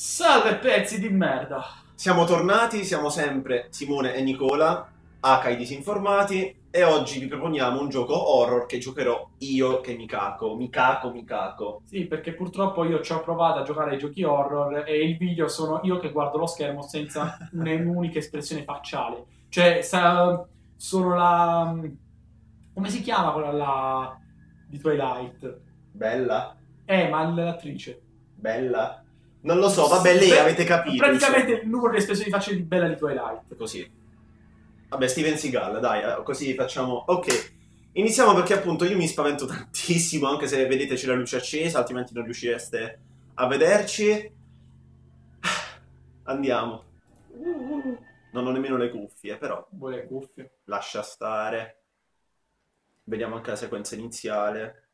Salve pezzi di merda! Siamo tornati, siamo sempre Simone e Nicola, i disinformati, e oggi vi proponiamo un gioco horror che giocherò io che mi caco. Sì, perché purtroppo io ci ho provato a giocare ai giochi horror e il video sono io che guardo lo schermo senza un'unica espressione facciale. Cioè, sono la... come si chiama quella la... di Twilight? Bella? Ma l'attrice. Bella? Non lo so, vabbè, lei avete capito. Praticamente il numero di espressioni facili di Bella di Twilight. Così. Vabbè, Steven Seagal, dai, così facciamo... Ok, iniziamo perché appunto io mi spavento tantissimo, anche se vedete c'è la luce accesa, altrimenti non riuscireste a vederci. Andiamo. Non ho nemmeno le cuffie, però... Vuoi le cuffie? Lascia stare. Vediamo anche la sequenza iniziale.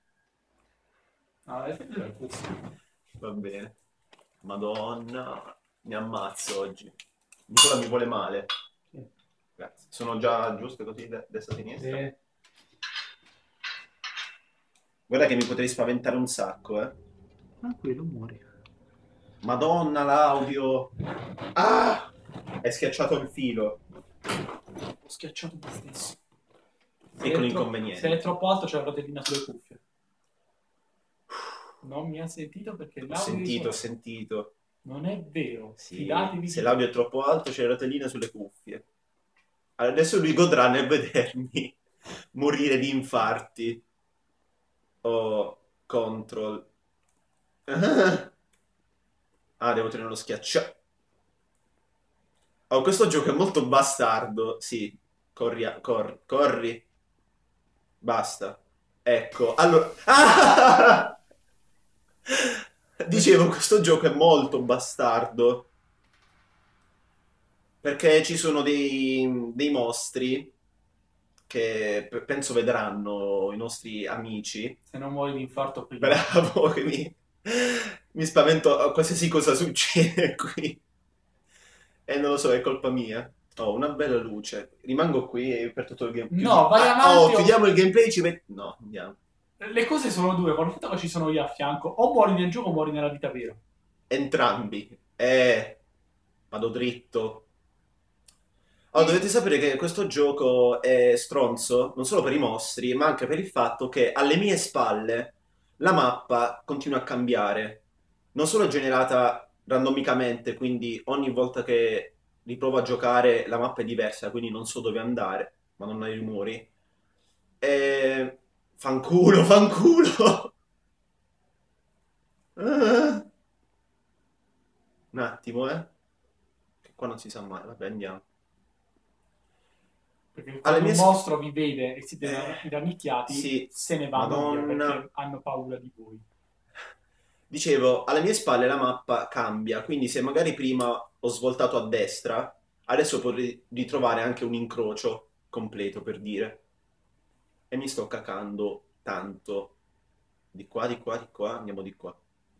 Ah, le cuffie. Va bene. Madonna, mi ammazzo oggi. Nicola mi vuole male. Sì. Grazie. Sono già giuste così, destra sinistra? Sì. Guarda che mi potrei spaventare un sacco, eh. Tranquillo, muori. Madonna, l'audio. Ah! Hai schiacciato il filo. Ho schiacciato me stesso. Piccolo inconveniente. Se è troppo alto c'è la rotellina sulle cuffie. Non mi ha sentito perché l'audio... Ho sentito. Non è vero. Sì. Fidatevi. Se l'audio è troppo alto c'è la rotellina sulle cuffie. Allora, adesso lui godrà nel vedermi morire di infarti. Oh, control. Ah, devo tenere lo schiacciato. Oh, questo gioco è molto bastardo. Sì, corri. Basta. Ecco, allora... Ah! Dicevo, questo gioco è molto bastardo perché ci sono dei mostri che penso vedranno i nostri amici. Se non muori di infarto prima. Bravo, che mi spavento a qualsiasi cosa succede qui. E non lo so, è colpa mia. Oh, una bella luce. Rimango qui per tutto il gameplay. No, vai avanti. Oh, chiudiamo il gameplay e ci mettiamo... No, andiamo. Le cose sono due, quando fatto che ci sono io a fianco, o muori nel gioco o muori nella vita vera. Entrambi. Vado dritto. Allora, dovete sapere che questo gioco è stronzo, non solo per i mostri, ma anche per il fatto che alle mie spalle la mappa continua a cambiare. Non solo è generata randomicamente, quindi ogni volta che riprovo a giocare la mappa è diversa, quindi non so dove andare, ma non hai rumori. E... Fanculo! Un attimo, che qua non si sa mai, vabbè, andiamo. Perché quando il mostro vi vede e siete rannicchiati, sì. Se ne vanno via perché hanno paura di voi. Dicevo, alle mie spalle la mappa cambia, quindi se magari prima ho svoltato a destra, adesso potrei ritrovare anche un incrocio completo, per dire. E mi sto cacando tanto. Di qua, andiamo di qua.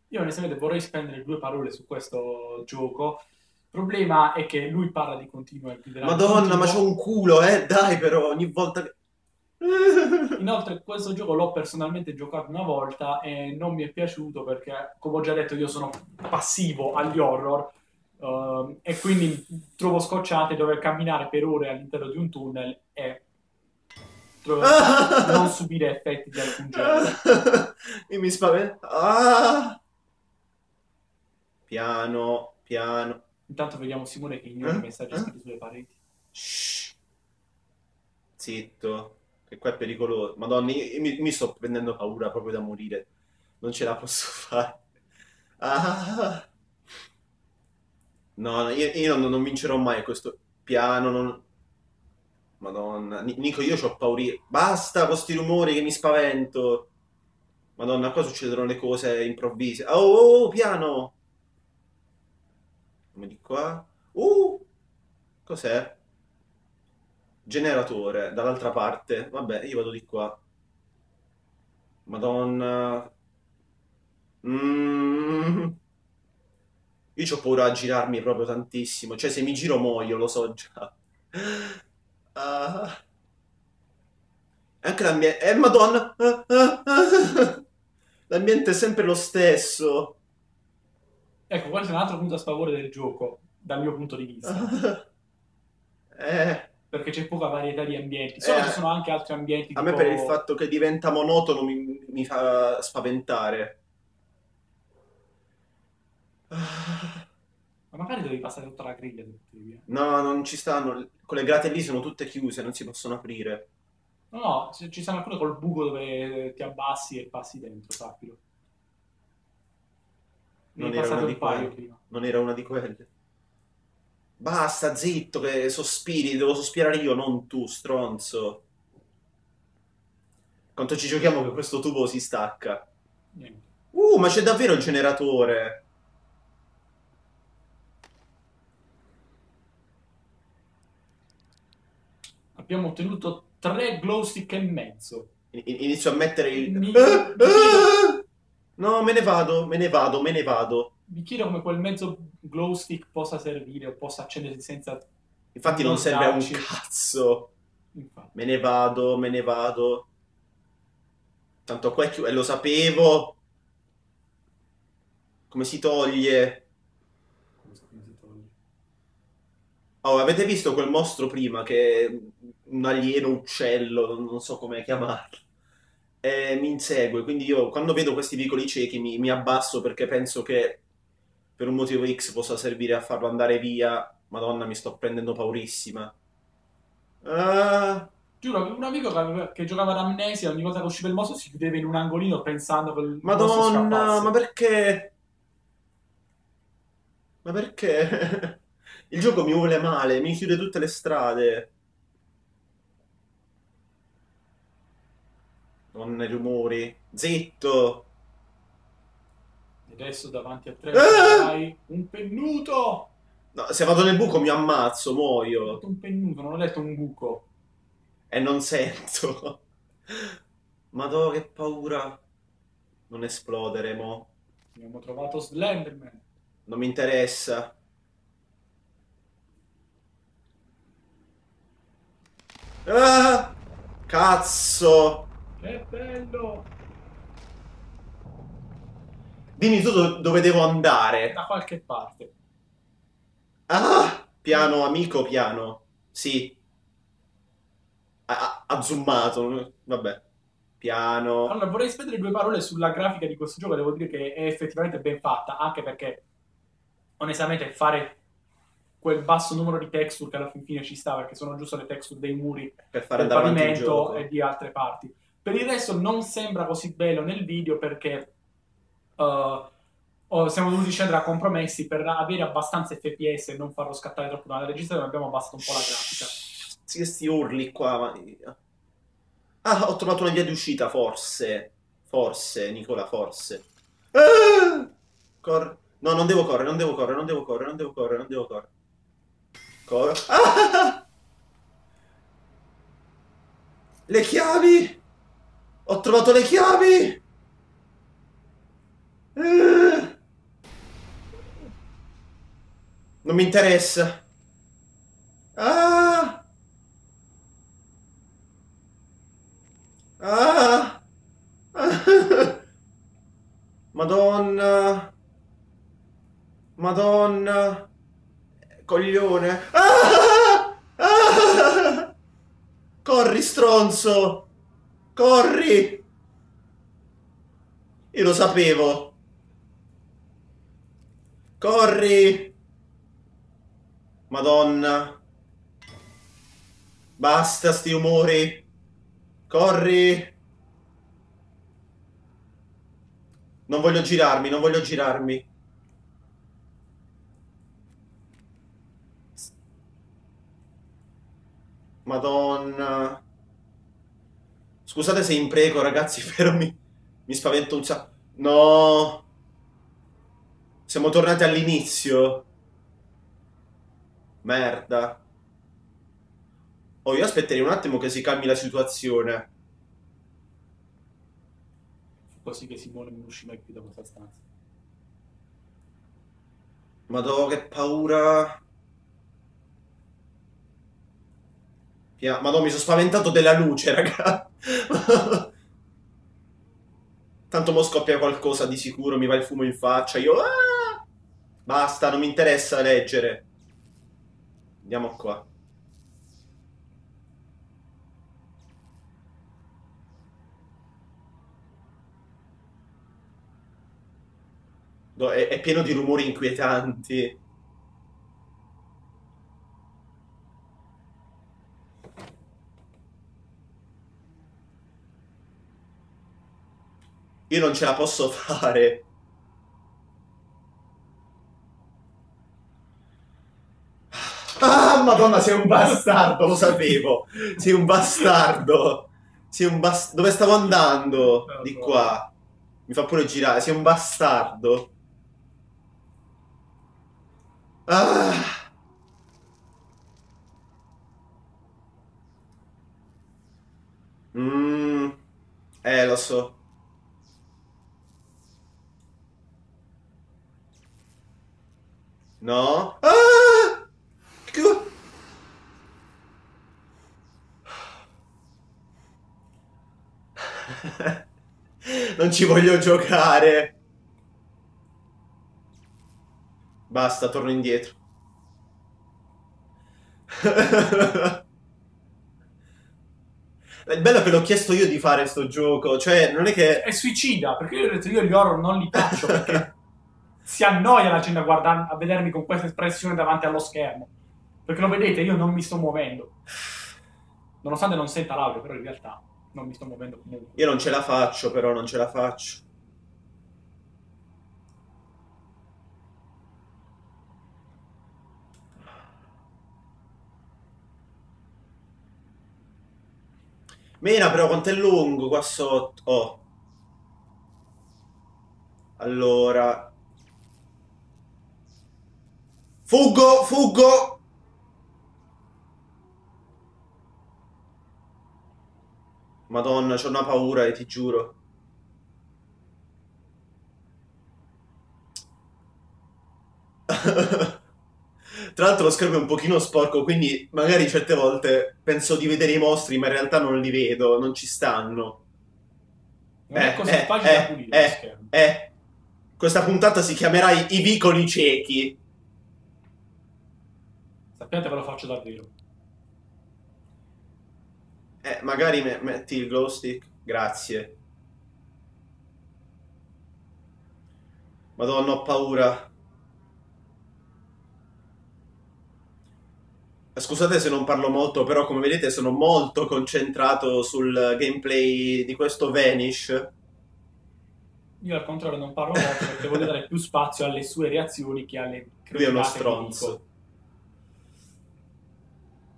Io onestamente vorrei spendere due parole su questo gioco. Il problema è che lui parla di continuo e Madonna, ma c'ho un culo, dai però, ogni volta che... Inoltre questo gioco l'ho personalmente giocato una volta e non mi è piaciuto perché, come ho già detto, io sono passivo agli horror e quindi trovo scocciante dover camminare per ore all'interno di un tunnel e... non subire effetti di alcun genere. Io mi spavento. Piano. Intanto vediamo Simone che ignora i messaggi scritti sulle pareti. Shh. Zitto, che qua è pericoloso. Madonna, io mi sto prendendo paura proprio da morire. Non ce la posso fare. No, io non vincerò mai questo. Piano, non... Madonna, Nico, io c'ho paura. Basta con questi rumori che mi spavento. Madonna, qua succedono le cose improvvise. Oh, piano. Come di qua. Cos'è? Generatore, dall'altra parte. Vabbè, io vado di qua. Madonna. Io c'ho paura a girarmi proprio tantissimo. Cioè, se mi giro muoio, lo so già. Anche l'ambiente... Madonna! L'ambiente è sempre lo stesso. Ecco, questo è un altro punto a sfavore del gioco, dal mio punto di vista. Perché c'è poca varietà di ambienti. Solo ci sono anche altri ambienti. A tipo... me per il fatto che diventa monotono mi fa spaventare. Ma magari devi passare tutta la griglia. No, non ci stanno. Quelle grate lì sono tutte chiuse, non si possono aprire. No, no, ci stanno alcune col buco dove ti abbassi e passi dentro, sappilo. Non era una di quelle. Prima. Non era una di quelle. Basta, zitto, che sospiri. Devo sospirare io, non tu, stronzo. Quanto ci giochiamo che questo tubo si stacca. Niente. Ma c'è davvero il generatore. Abbiamo ottenuto 3 glowstick e mezzo. Inizio a mettere il... No, me ne vado, me ne vado, me ne vado. Mi chiedo come quel mezzo glowstick possa servire o possa accendersi senza... Infatti non serve a un cazzo. Infatti. Me ne vado, me ne vado. Tanto qua è chiuso, e lo sapevo. Come si toglie? Oh, avete visto quel mostro prima che è un alieno uccello, non so come chiamarlo. Mi insegue, quindi io quando vedo questi vicoli ciechi mi abbasso perché penso che per un motivo X possa servire a farlo andare via. Madonna, mi sto prendendo paurissima. Giuro, un amico che giocava ad Amnesia, ogni volta che usciva il mostro si chiudeva in un angolino pensando che il mostro scappasse. Madonna, ma perché? Ma perché? Il gioco mi vuole male, mi chiude tutte le strade. Non i rumori. Zitto! Adesso davanti a te hai un pennuto! No, se vado nel buco mi ammazzo, muoio. Ho detto un pennuto, non ho detto un buco. E non sento. Madò, che paura. Non esplodere, mo. Abbiamo trovato Slenderman. Non mi interessa. Cazzo! Che bello! Dimmi tu dove devo andare. Da qualche parte. Piano, amico, piano. Sì. Ha zoomato. Vabbè. Piano. Allora, vorrei spendere 2 parole sulla grafica di questo gioco. Devo dire che è effettivamente ben fatta. Anche perché, onestamente, fare quel basso numero di texture che alla fine ci sta, perché sono giusto le texture dei muri, per fare del pavimento e di altre parti. Per il resto non sembra così bello nel video perché siamo dovuti scendere a compromessi per avere abbastanza FPS e non farlo scattare troppo dalla registrazione. Abbiamo abbassato un po' la grafica. Sì, questi urli qua. Ma... ho trovato una via di uscita, forse. Forse, Nicola, forse. Corre. No, non devo correre, non devo correre, non devo correre, non devo correre, non devo correre. Corre. Le chiavi! Ho trovato le chiavi! Non mi interessa. Madonna! Madonna! Coglione! Corri, stronzo! Corri! Io lo sapevo. Corri! Madonna. Basta sti umori. Corri! Non voglio girarmi, non voglio girarmi. Madonna. Scusate se impreco, ragazzi, però mi spavento un sacco. No! Siamo tornati all'inizio. Merda. Oh, io aspetterei un attimo che si calmi la situazione. Così che Simone non uscì mai più da questa stanza. Madò, che paura. Madonna, mi sono spaventato della luce, raga. Tanto mo scoppia qualcosa di sicuro, mi va il fumo in faccia, io... Basta, non mi interessa leggere. Andiamo qua. No, è pieno di rumori inquietanti. Io non ce la posso fare. Ah, Madonna, sei un bastardo, lo sapevo. Sei un bastardo. Sei un bastardo. Dove stavo andando? Di qua. Mi fa pure girare, sei un bastardo. Ah. Lo so. No? Ah! Non ci voglio giocare. Basta, torno indietro. È bello che l'ho chiesto io di fare sto gioco. Cioè, non è che... È suicida, perché io ho detto, io gli horror non li faccio, perché... Si annoia la gente a vedermi con questa espressione davanti allo schermo. Perché lo vedete, io non mi sto muovendo. Nonostante non senta l'audio, però in realtà non mi sto muovendo comunque. Io non ce la faccio, però, non ce la faccio. Mena, però, quanto è lungo qua sotto? Oh. Allora... Fuggo, fuggo! Madonna, c'ho una paura, ti giuro. Tra l'altro lo schermo è un pochino sporco, quindi magari certe volte penso di vedere i mostri, ma in realtà non li vedo, non ci stanno. Non è così facile da pulire lo schermo. Questa puntata si chiamerà I vicoli ciechi. Sappiate, ve lo faccio davvero. Magari metti il glow stick. Grazie. Madonna, ho paura. Scusate se non parlo molto, però come vedete sono molto concentrato sul gameplay di questo Vanish. Io al contrario non parlo molto perché voglio dare più spazio alle sue reazioni che alle creature. Lui è uno stronzo.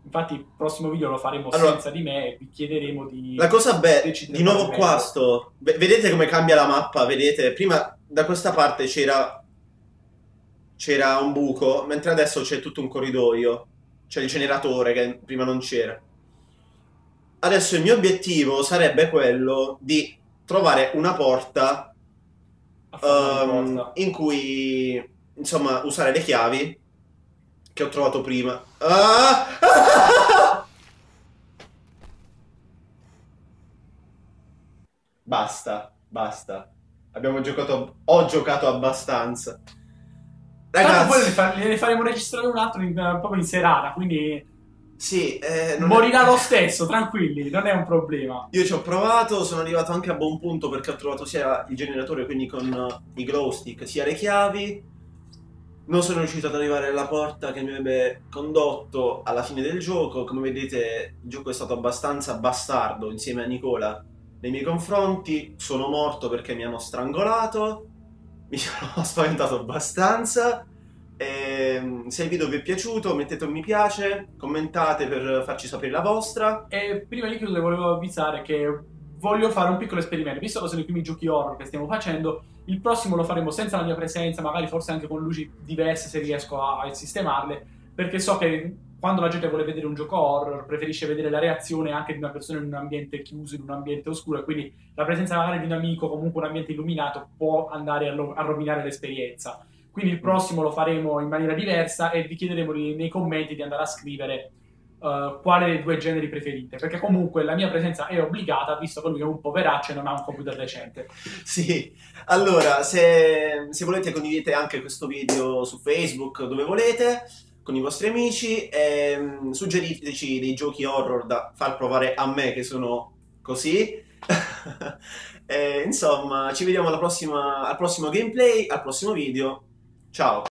Infatti il prossimo video lo faremo allora, senza di me e vi chiederemo di... La cosa bella, di nuovo qua sto... Vedete come cambia la mappa, vedete? Prima da questa parte c'era un buco, mentre adesso c'è tutto un corridoio. C'è il generatore che prima non c'era. Adesso il mio obiettivo sarebbe quello di trovare una porta, in cui, insomma, usare le chiavi che ho trovato prima. Ah! Ah! Basta, basta. Abbiamo giocato. Ho giocato abbastanza. Ragazzi, poi ne faremo registrare un altro proprio in serata. Quindi. Sì, morirà lo stesso, tranquilli, non è un problema. Io ci ho provato, sono arrivato anche a buon punto perché ho trovato sia il generatore, quindi con i glow stick, sia le chiavi. Non sono riuscito ad arrivare alla porta che mi avrebbe condotto alla fine del gioco. Come vedete, il gioco è stato abbastanza bastardo insieme a Nicola nei miei confronti. Sono morto perché mi hanno strangolato. Mi sono spaventato abbastanza. E, se il video vi è piaciuto, mettete un mi piace, commentate per farci sapere la vostra. E prima di chiudere volevo avvisare che voglio fare un piccolo esperimento. Visto che sono i primi giochi horror che stiamo facendo, il prossimo lo faremo senza la mia presenza, magari forse anche con luci diverse se riesco a sistemarle, perché so che quando la gente vuole vedere un gioco horror preferisce vedere la reazione anche di una persona in un ambiente chiuso, in un ambiente oscuro, e quindi la presenza magari di un amico, comunque un ambiente illuminato, può andare a rovinare l'esperienza. Quindi il prossimo lo faremo in maniera diversa e vi chiederemo nei commenti di andare a scrivere quale dei due generi preferite, perché comunque la mia presenza è obbligata, visto che lui è un poveraccio e non ha un computer decente. Sì, allora, se volete condividete anche questo video su Facebook, dove volete, con i vostri amici, e suggeriteci dei giochi horror da far provare a me, che sono così. E, insomma, ci vediamo al prossimo gameplay, al prossimo video. Ciao!